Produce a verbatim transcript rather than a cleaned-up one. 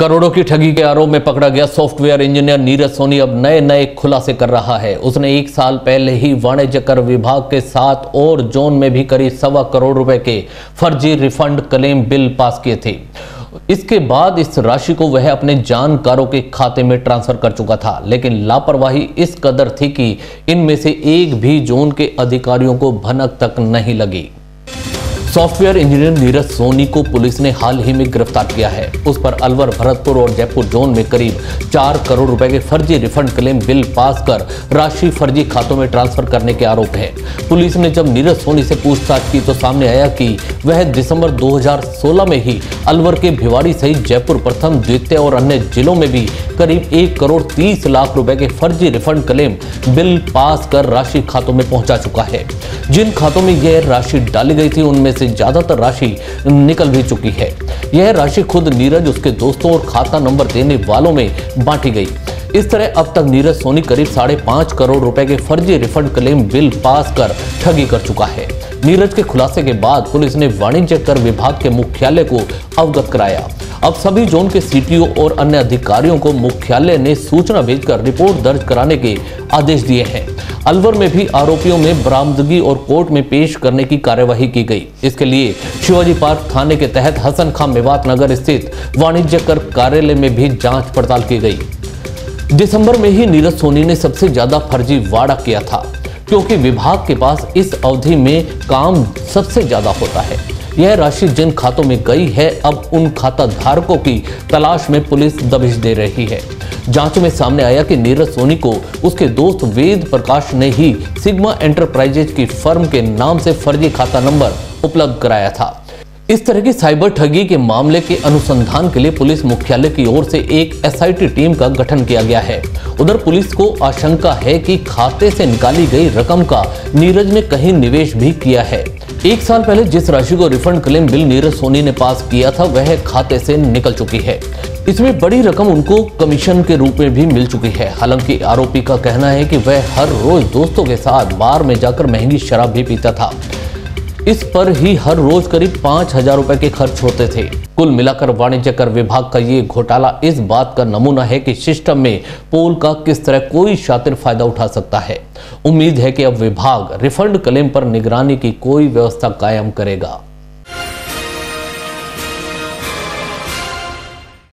करोड़ों की ठगी के आरोप में पकड़ा गया सॉफ्टवेयर इंजीनियर नीरज सोनी अब नए नए खुलासे कर रहा है। उसने एक साल पहले ही वाणिज्य कर विभाग के साथ और जोन में भी करीब सवा करोड़ रुपए के फर्जी रिफंड क्लेम बिल पास किए थे। इसके बाद इस राशि को वह अपने जानकारों के खाते में ट्रांसफर कर चुका था, लेकिन लापरवाही इस कदर थी कि इनमें से एक भी जोन के अधिकारियों को भनक तक नहीं लगी। सॉफ्टवेयर इंजीनियर नीरज सोनी को पुलिस ने हाल ही में गिरफ्तार किया है। उस पर अलवर, भरतपुर और जयपुर जोन में करीब चार करोड़ रुपए के फर्जी रिफंड क्लेम बिल पास कर राशि फर्जी खातों में ट्रांसफर करने के आरोप है। पुलिस ने जब नीरज सोनी से पूछताछ की तो सामने आया कि वह दिसंबर दो हज़ार सोलह में ही अलवर के भिवाड़ी सहित जयपुर, प्रथम, द्वितीय और अन्य जिलों में भी करीब एक करोड़ तीस लाख रुपए के फर्जी रिफंड क्लेम बिल पास कर राशि खातों में पहुंचा चुका है। जिन खातों में यह राशि डाली गई थी उनमें से ज्यादातर राशि निकल भी चुकी है। यह राशि खुद नीरज, उसके दोस्तों और खाता नंबर देने वालों में बांटी गई। इस तरह अब तक नीरज सोनी करीब साढ़े पांच करोड़ रुपए के फर्जी रिफंड क्लेम बिल पास कर ठगी कर चुका है। नीरज के खुलासे के बाद पुलिस ने वाणिज्य कर विभाग के मुख्यालय को अवगत कराया। अब सभी जोन के सीटीओ और अन्य अधिकारियों को मुख्यालय ने सूचना भेजकर रिपोर्ट दर्ज कराने के आदेश दिए हैं। अलवर में भी आरोपियों में बरामदगी और कोर्ट में पेश करने की कार्यवाही की गई। इसके लिए शिवाजी पार्क थाने के तहत हसन खां मेवात नगर स्थित वाणिज्य कर कार्यालय में भी जांच पड़ताल की गई। दिसंबर में ही नीरज सोनी ने सबसे ज्यादा फर्जीवाड़ा किया था, क्योंकि विभाग के पास इस अवधि में काम सबसे ज्यादा होता है। यह राशि जिन खातों में गई है अब उन खाता धारकों की तलाश में पुलिस दबिश दे रही है। जांच में सामने आया कि नीरज सोनी को उसके दोस्त वेद प्रकाश ने ही सिग्मा एंटरप्राइजेज की फर्म के नाम से फर्जी खाता नंबर उपलब्ध कराया था। इस तरह की साइबर ठगी के मामले के अनुसंधान के लिए पुलिस मुख्यालय की ओर से एक एसआईटी टीम का गठन किया गया है। उधर पुलिस को आशंका है कि खाते से निकाली गई रकम का नीरज ने कहीं निवेश भी किया है। एक साल पहले जिस राशि को refund claim bill Neeraj Soni ने पास किया था वह खाते से निकल चुकी है। इसमें बड़ी रकम उनको कमीशन के रूप में भी मिल चुकी है। हालांकि आरोपी का कहना है कि वह हर रोज दोस्तों के साथ बार में जाकर महंगी शराब भी पीता था। इस पर ही हर रोज करीब पाँच हजार रुपए के खर्च होते थे। कुल मिलाकर वाणिज्य कर विभाग का ये घोटाला इस बात का नमूना है कि सिस्टम में पोल का किस तरह कोई शातिर फायदा उठा सकता है। उम्मीद है कि अब विभाग रिफंड क्लेम पर निगरानी की कोई व्यवस्था कायम करेगा।